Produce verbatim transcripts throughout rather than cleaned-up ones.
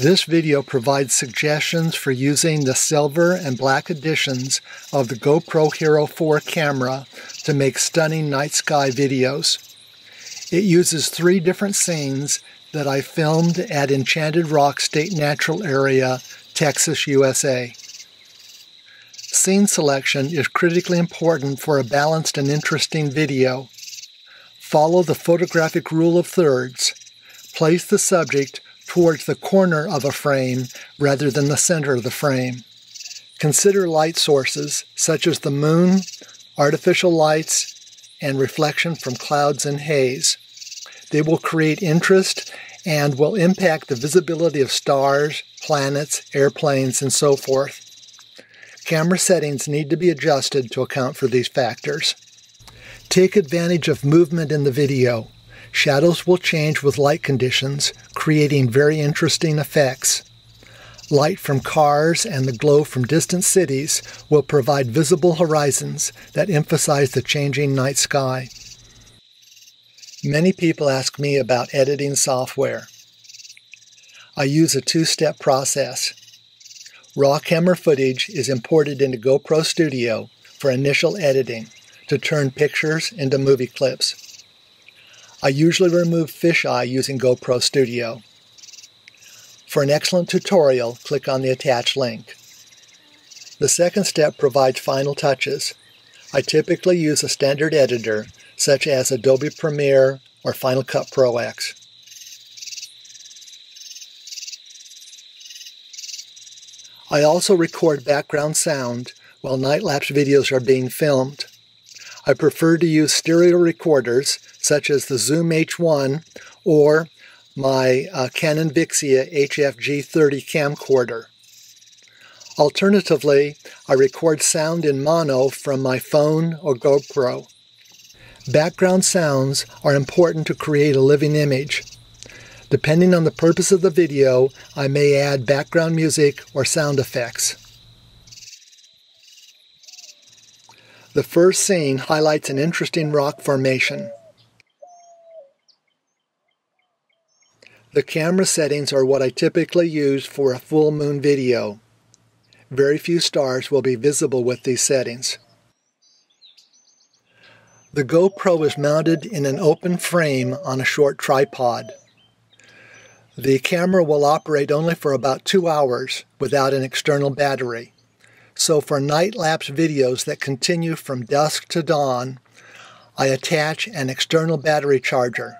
This video provides suggestions for using the silver and black editions of the GoPro Hero four camera to make stunning night sky videos. It uses three different scenes that I filmed at Enchanted Rock State Natural Area, Texas, U S A. Scene selection is critically important for a balanced and interesting video. Follow the photographic rule of thirds. Place the subject towards the corner of a frame rather than the center of the frame. Consider light sources such as the moon, artificial lights, and reflection from clouds and haze. They will create interest and will impact the visibility of stars, planets, airplanes, and so forth. Camera settings need to be adjusted to account for these factors. Take advantage of movement in the video. Shadows will change with light conditions, creating very interesting effects. Light from cars and the glow from distant cities will provide visible horizons that emphasize the changing night sky. Many people ask me about editing software. I use a two-step process. Raw camera footage is imported into GoPro Studio for initial editing to turn pictures into movie clips. I usually remove fisheye using GoPro Studio. For an excellent tutorial, click on the attached link. The second step provides final touches. I typically use a standard editor, such as Adobe Premiere or Final Cut Pro X. I also record background sound while night-lapse videos are being filmed. I prefer to use stereo recorders, such as the Zoom H one or my uh, Canon Vixia H F G thirty camcorder. Alternatively, I record sound in mono from my phone or GoPro. Background sounds are important to create a living image. Depending on the purpose of the video, I may add background music or sound effects. The first scene highlights an interesting rock formation. The camera settings are what I typically use for a full moon video. Very few stars will be visible with these settings. The GoPro is mounted in an open frame on a short tripod. The camera will operate only for about two hours without an external battery. So for night-lapse videos that continue from dusk to dawn, I attach an external battery charger.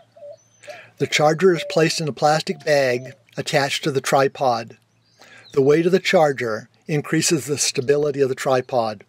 The charger is placed in a plastic bag attached to the tripod. The weight of the charger increases the stability of the tripod.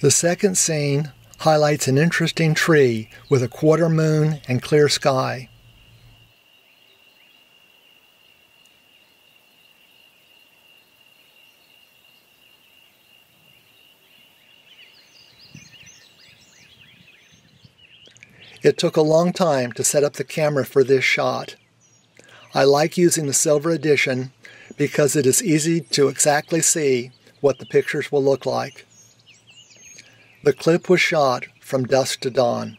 The second scene highlights an interesting tree with a quarter moon and clear sky. It took a long time to set up the camera for this shot. I like using the silver edition because it is easy to exactly see what the pictures will look like. The clip was shot from dusk to dawn.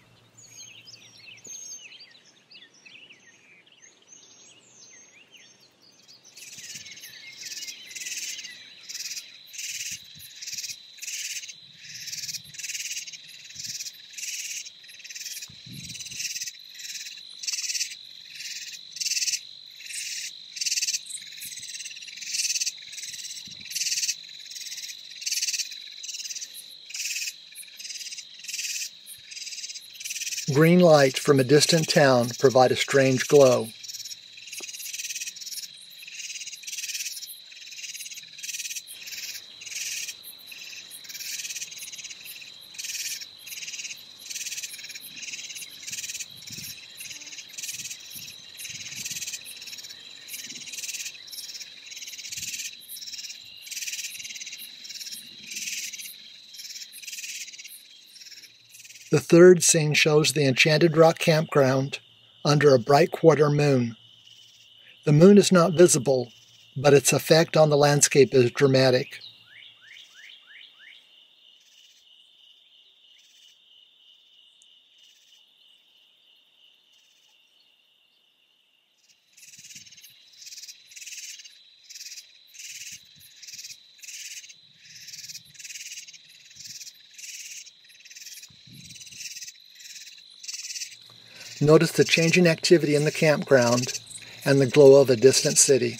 Green lights from a distant town provide a strange glow. The third scene shows the Enchanted Rock campground under a bright quarter moon. The moon is not visible, but its effect on the landscape is dramatic. Notice the change in activity in the campground and the glow of a distant city.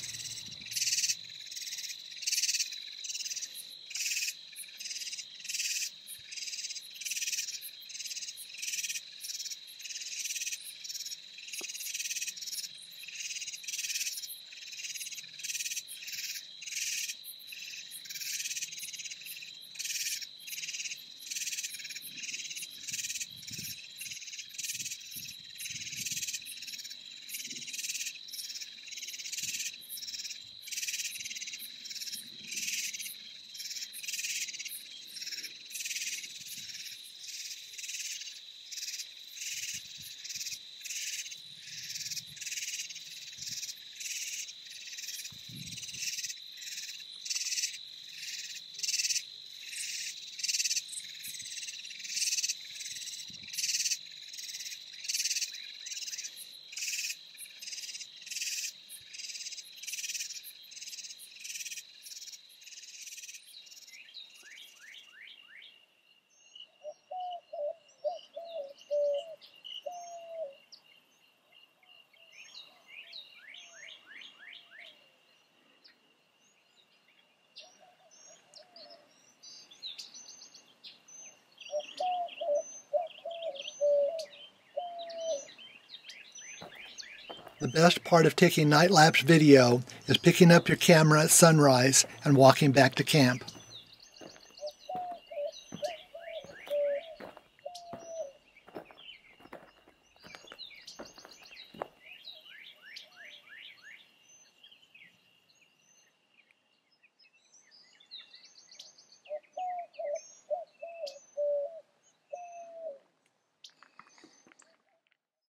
The best part of taking night-lapse video is picking up your camera at sunrise and walking back to camp.